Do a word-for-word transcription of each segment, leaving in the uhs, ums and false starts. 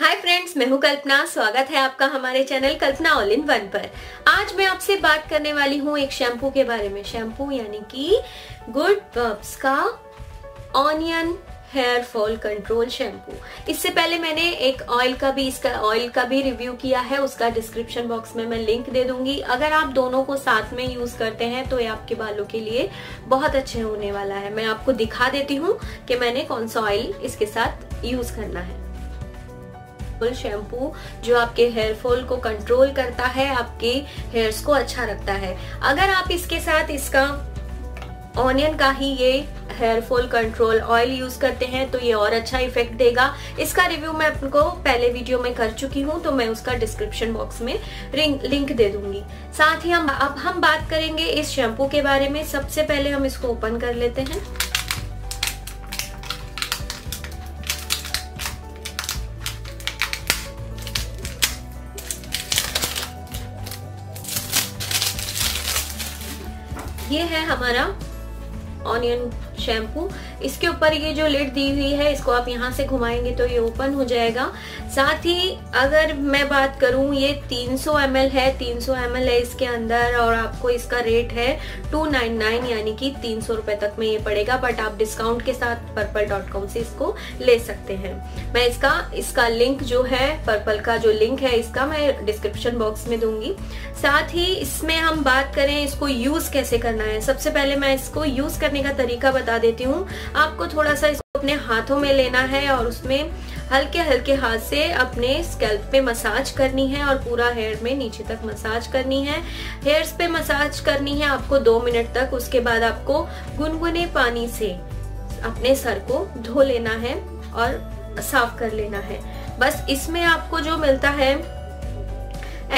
Hi friends, मैं हूं कल्पना। स्वागत है आपका हमारे channel Kalpana all in one पर। आज मैं आपसे बात करने वाली हूं एक शैम्पू के बारे में। शैम्पू यानी कि गुड वाइब्स का onion hair fall control shampoo. इससे पहले मैंने एक ऑयल का भी इसका ऑयल का भी रिव्यू किया है, उसका डिस्क्रिप्शन बॉक्स में मैं लिंक दे दूंगी। अगर आप दोनों को साथ में यूज करते हैं तो ये आपके बालों के लिए बहुत अच्छे होने वाला है। मैं आपको दिखा देती हूँ कि मैंने कौन सा ऑयल इसके साथ यूज करना है। शैम्पू जो आपके हेयर फॉल को कंट्रोल करता है, आपके हेयर्स को अच्छा रखता है। अगर आप इसके साथ इसका ऑनियन का ही ये hair fall control oil use करते हैं तो ये और अच्छा इफेक्ट देगा। इसका रिव्यू मैं आपको पहले वीडियो में कर चुकी हूँ, तो मैं उसका डिस्क्रिप्शन बॉक्स में लिंक दे दूंगी। साथ ही हम अब हम बात करेंगे इस शैम्पू के बारे में। सबसे पहले हम इसको ओपन कर लेते हैं। ये है हमारा ऑनियन शैम्पू। इसके ऊपर ये जो लिड दी हुई है, इसको आप यहाँ से घुमाएंगे तो ये ओपन हो जाएगा। साथ ही अगर मैं बात करूँ, ये तीन सौ एम एल है, तीन सौ एम एल है इसके अंदर, और आपको इसका रेट है टू नाइन नाइन, यानी कि तीन सौ रुपये तक में ये पड़ेगा। बट आप डिस्काउंट के साथ पर्पल डॉट कॉम से इसको ले सकते हैं। मैं इसका इसका लिंक जो है, पर्पल का जो लिंक है इसका, मैं डिस्क्रिप्शन बॉक्स में दूंगी। साथ ही इसमें हम बात करें इसको यूज कैसे करना है। सबसे पहले मैं इसको यूज करने का तरीका बता देती हूँ। आपको थोड़ा सा इसको अपने हाथों में लेना है और उसमें हल्के हल्के हाथ से अपने स्कैल्प पे मसाज करनी है और पूरा हेयर में नीचे तक मसाज करनी है, हेयर्स पे मसाज करनी है आपको दो मिनट तक। उसके बाद आपको गुनगुने पानी से अपने सर को धो लेना है और साफ कर लेना है। बस इसमें आपको जो मिलता है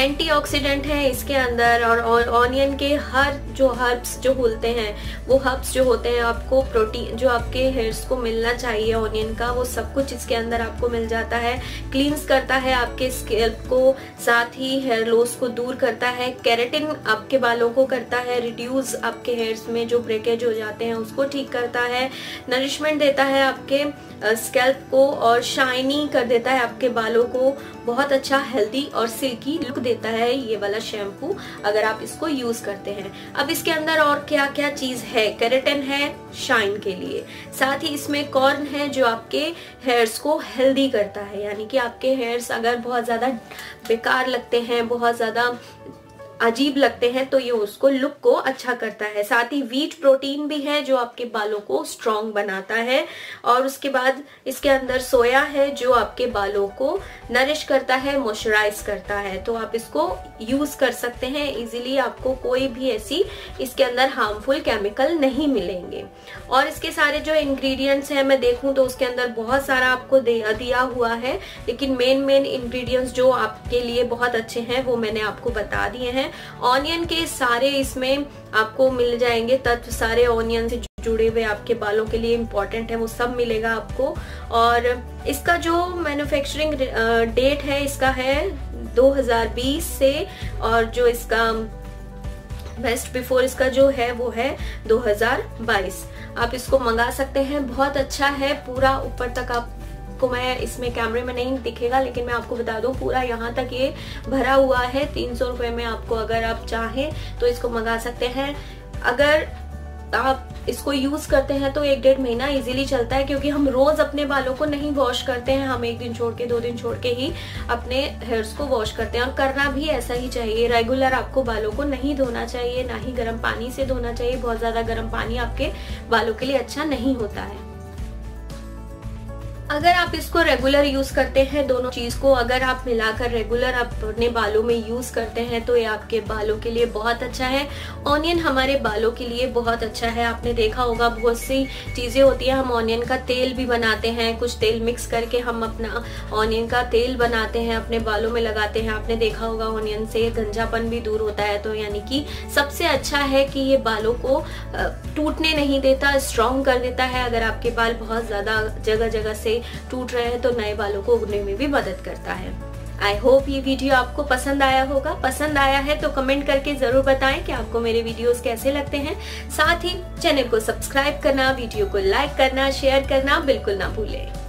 एंटीऑक्सीडेंट है इसके अंदर, और ऑनियन के हर जो हर्ब्स जो होते हैं वो हर्ब्स जो होते हैं आपको प्रोटीन जो आपके हेयर्स को मिलना चाहिए ऑनियन का, वो सब कुछ इसके अंदर आपको मिल जाता है। क्लींस करता है आपके स्कैल्प को, साथ ही हेयर लॉस को दूर करता है, केराटिन आपके बालों को करता है रिड्यूस, आपके हेयर्स में जो ब्रेकेज हो जाते हैं उसको ठीक करता है, नरिशमेंट देता है आपके स्कैल्प को और शाइनी कर देता है आपके बालों को। बहुत अच्छा हेल्दी और सिल्की लुक देता है ये वाला शैम्पू अगर आप इसको यूज करते हैं। अब इसके अंदर और क्या क्या चीज है, केराटिन है शाइन के लिए, साथ ही इसमें कॉर्न है जो आपके हेयर्स को हेल्दी करता है, यानी कि आपके हेयर्स अगर बहुत ज्यादा बेकार लगते हैं, बहुत ज्यादा अजीब लगते हैं, तो ये उसको लुक को अच्छा करता है। साथ ही व्हीट प्रोटीन भी है जो आपके बालों को स्ट्रॉन्ग बनाता है, और उसके बाद इसके अंदर सोया है जो आपके बालों को नरिश करता है, मॉइस्चराइज करता है। तो आप इसको यूज कर सकते हैं इजीली, आपको कोई भी ऐसी इसके अंदर हार्मफुल केमिकल नहीं मिलेंगे। और इसके सारे जो इंग्रेडिएंट्स हैं, मैं देखूं तो उसके अंदर बहुत सारा आपको दिया हुआ है, लेकिन मेन मेन इंग्रेडिएंट्स जो आपके लिए बहुत अच्छे हैं वो मैंने आपको बता दिए हैं। ऑनियन के सारे इसमें आपको मिल जाएंगे तत्व, सारे ऑनियन से जुड़े हुए आपके बालों के लिए इम्पोर्टेंट है वो सब मिलेगा आपको। और इसका जो मैन्युफैक्चरिंग डेट है इसका है दो हज़ार बीस से, और जो इसका बेस्ट बिफोर इसका जो है वो है दो हज़ार बाईस। आप इसको मंगा सकते हैं, बहुत अच्छा है। पूरा ऊपर तक आप को मैं इसमें कैमरे में नहीं दिखेगा, लेकिन मैं आपको बता दूं पूरा यहाँ तक ये भरा हुआ है। तीन सौ रुपये में आपको, अगर आप चाहें तो इसको मंगा सकते हैं। अगर आप इसको यूज करते हैं तो एक डेढ़ महीना इजीली चलता है, क्योंकि हम रोज अपने बालों को नहीं वॉश करते हैं, हम एक दिन छोड़ के दो दिन छोड़ के ही अपने हेयर्स को वॉश करते हैं, और करना भी ऐसा ही चाहिए। रेगुलर आपको बालों को नहीं धोना चाहिए, ना ही गर्म पानी से धोना चाहिए, बहुत ज्यादा गर्म पानी आपके बालों के लिए अच्छा नहीं होता है। अगर आप इसको रेगुलर यूज करते हैं, दोनों चीज को अगर आप मिलाकर रेगुलर अपने बालों में यूज करते हैं तो ये आपके बालों के लिए बहुत अच्छा है। ऑनियन हमारे बालों के लिए बहुत अच्छा है। आपने देखा होगा बहुत सी चीजें होती है, हम ऑनियन का तेल भी बनाते हैं, कुछ तेल मिक्स करके हम अपना ऑनियन का तेल बनाते हैं, अपने बालों में लगाते हैं। आपने देखा होगा ऑनियन से गंजापन भी दूर होता है। तो यानी कि सबसे अच्छा है कि ये बालों को टूटने नहीं देता, स्ट्रॉन्ग कर देता है। अगर आपके बाल बहुत ज्यादा जगह जगह से टूट रहे हैं तो नए बालों को उगने में भी मदद करता है। आई होप ये वीडियो आपको पसंद आया होगा। पसंद आया है तो कमेंट करके जरूर बताएं कि आपको मेरे वीडियोस कैसे लगते हैं। साथ ही चैनल को सब्सक्राइब करना, वीडियो को लाइक करना, शेयर करना बिल्कुल ना भूलें।